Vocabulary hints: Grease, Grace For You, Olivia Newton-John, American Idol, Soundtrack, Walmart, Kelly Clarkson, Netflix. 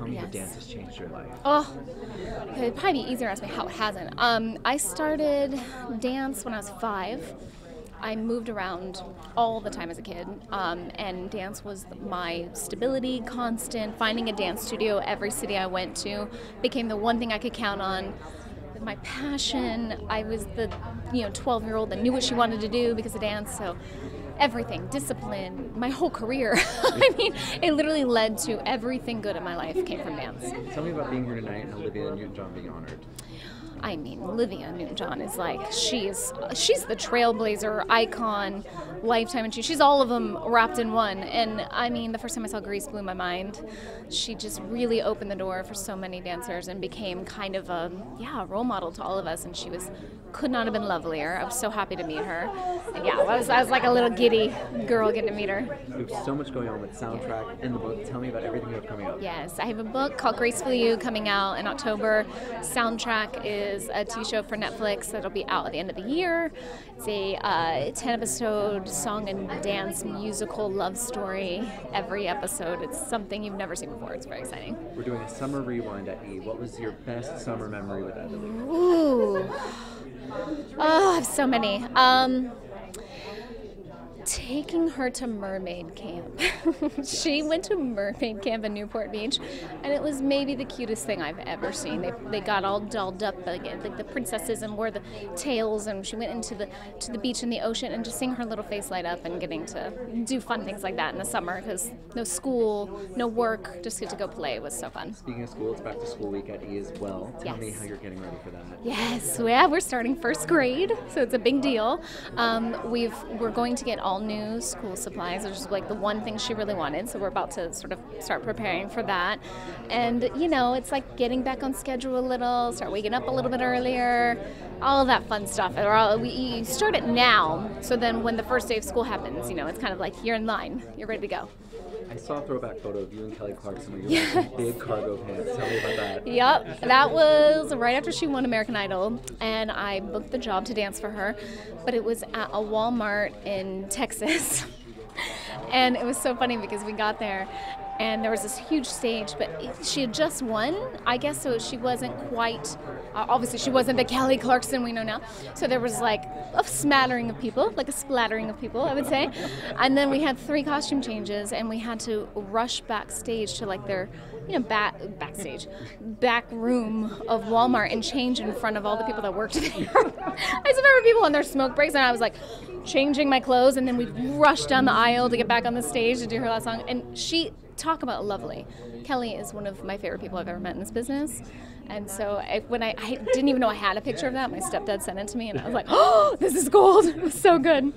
Tell me your dance has changed your life. Oh, it'd probably be easier to ask me how it hasn't. I started dance when I was 5. I moved around all the time as a kid, and dance was my stability constant. Finding a dance studio every city I went to became the one thing I could count on. My passion, I was the 12-year-old that knew what she wanted to do because of dance, so everything, discipline, my whole career. I mean, it literally led to everything good in my life came from dance. Tell me about being here tonight and Olivia Newton-John being honored. I mean, Olivia Newton-John is like, she's the trailblazer, icon, Lifetime, and she's all of them wrapped in one. And I mean, the first time I saw Grease blew my mind. She just really opened the door for so many dancers and became kind of a role model to all of us. And she could not have been lovelier. I was so happy to meet her. And yeah, I was like a little giddy girl getting to meet her. You have so much going on with Soundtrack in the book. Tell me about everything you have coming up. Yes, I have a book called Grace For You coming out in October. Soundtrack is a TV show for Netflix that'll be out at the end of the year. It's a 10-episode song and dance musical love story every episode. It's something you've never seen before. It's very exciting. We're doing a summer rewind at E. What was your best summer memory with Emily? Ooh. Oh, I have so many. Taking her to mermaid camp. She went to mermaid camp in Newport Beach, and it was maybe the cutest thing I've ever seen. They got all dolled up like the princesses and wore the tails, and she went into the beach and the ocean, and just seeing her little face light up and getting to do fun things like that in the summer because no school, no work, just get to go play was so fun. Speaking of school, it's back to school week at E as well. Tell me how you're getting ready for that. Yes, we're starting first grade, so it's a big deal. We're going to get all new school supplies, which is like the one thing she really wanted, so we're about to sort of start preparing for that. And it's like getting back on schedule a little, start waking up a little bit earlier, all that fun stuff. You start it now, so then when the first day of school happens, it's kind of like you're in line, you're ready to go. I saw a throwback photo of you and Kelly Clarkson where you were in big cargo pants. Tell me about that. Yep, that was right after she won American Idol, and I booked the job to dance for her, but it was at a Walmart in Texas. And it was so funny because we got there and there was this huge stage, but she had just won, I guess, so she wasn't quite, obviously she wasn't the Kelly Clarkson we know now. So there was like a smattering of people, like a splattering of people, I would say. And then we had 3 costume changes and we had to rush backstage to like their, back room of Walmart and change in front of all the people that worked there. I just remember people on their smoke breaks and I was like, changing my clothes, and then we rushed down the aisle to get back on the stage to do her last song. And she, talk about lovely. Kelly is one of my favorite people I've ever met in this business. And so when I didn't even know I had a picture of that. My stepdad sent it to me and I was like, oh, this is gold. It was so good.